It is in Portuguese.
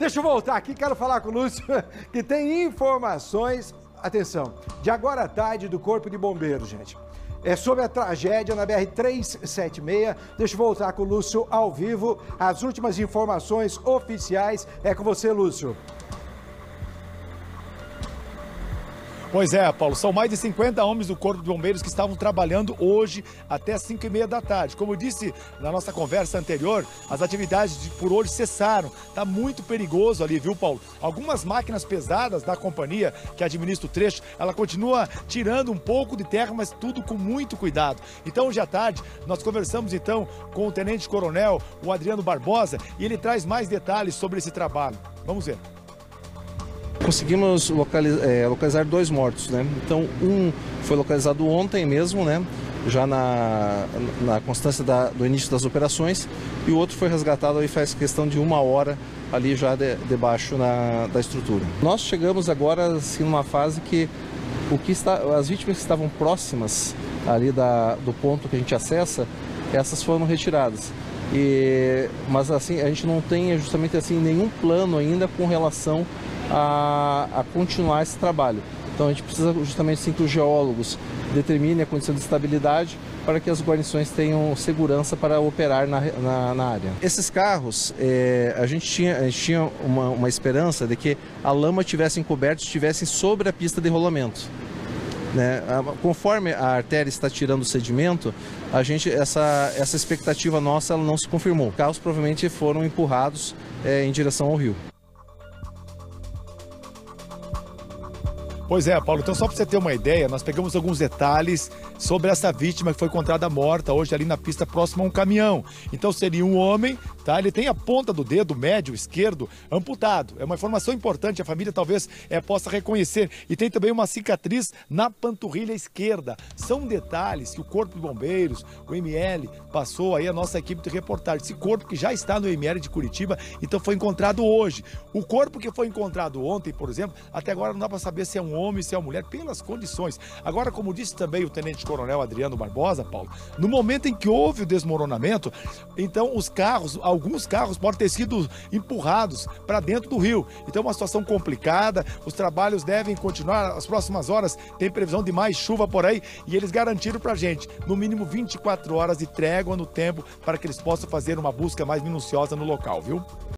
Deixa eu voltar aqui, quero falar com o Lúcio, que tem informações, atenção, de agora à tarde do Corpo de Bombeiros, gente. É sobre a tragédia na BR-376. Deixa eu voltar com o Lúcio ao vivo. As últimas informações oficiais é com você, Lúcio. Pois é, Paulo, são mais de 50 homens do Corpo de Bombeiros que estavam trabalhando hoje até 5h30 da tarde. Como eu disse na nossa conversa anterior, as atividades por hoje cessaram. Tá muito perigoso ali, viu, Paulo? Algumas máquinas pesadas da companhia que administra o trecho, ela continua tirando um pouco de terra, mas tudo com muito cuidado. Então, hoje à tarde, nós conversamos então com o Tenente Coronel, o Adriano Barbosa, e ele traz mais detalhes sobre esse trabalho. Vamos ver. Conseguimos localizar dois mortos, né? Então, um foi localizado ontem mesmo, né? Já na constância do início das operações, e o outro foi resgatado aí faz questão de uma hora ali já debaixo da estrutura. Nós chegamos agora, assim, numa fase que as vítimas que estavam próximas ali do ponto que a gente acessa, essas foram retiradas. Mas assim, a gente não tem justamente assim nenhum plano ainda com relação a continuar esse trabalho. Então a gente precisa justamente assim, que os geólogos determinem a condição de estabilidade para que as guarnições tenham segurança para operar na área. Esses carros, a gente tinha uma esperança de que a lama tivesse encoberta, estivessem sobre a pista de rolamento. Né? Conforme a artéria está tirando o sedimento, essa expectativa nossa ela não se confirmou. Carros provavelmente foram empurrados em direção ao rio. Pois é, Paulo, então só para você ter uma ideia, nós pegamos alguns detalhes sobre essa vítima que foi encontrada morta hoje ali na pista próxima a um caminhão. Então seria um homem, tá? Ele tem a ponta do dedo médio esquerdo amputado. É uma informação importante, a família talvez possa reconhecer. E tem também uma cicatriz na panturrilha esquerda. São detalhes que o Corpo de Bombeiros, o ML, passou aí a nossa equipe de reportagem. Esse corpo que já está no ML de Curitiba, então foi encontrado hoje. O corpo que foi encontrado ontem, por exemplo, até agora não dá para saber se é um homem, se é uma mulher, pelas condições. Agora, como disse também o Tenente Coronel Adriano Barbosa, Paulo, no momento em que houve o desmoronamento, então alguns carros podem ter sido empurrados para dentro do rio. Então, uma situação complicada, os trabalhos devem continuar, as próximas horas tem previsão de mais chuva por aí, e eles garantiram para a gente, no mínimo 24 horas de trégua no tempo, para que eles possam fazer uma busca mais minuciosa no local, viu?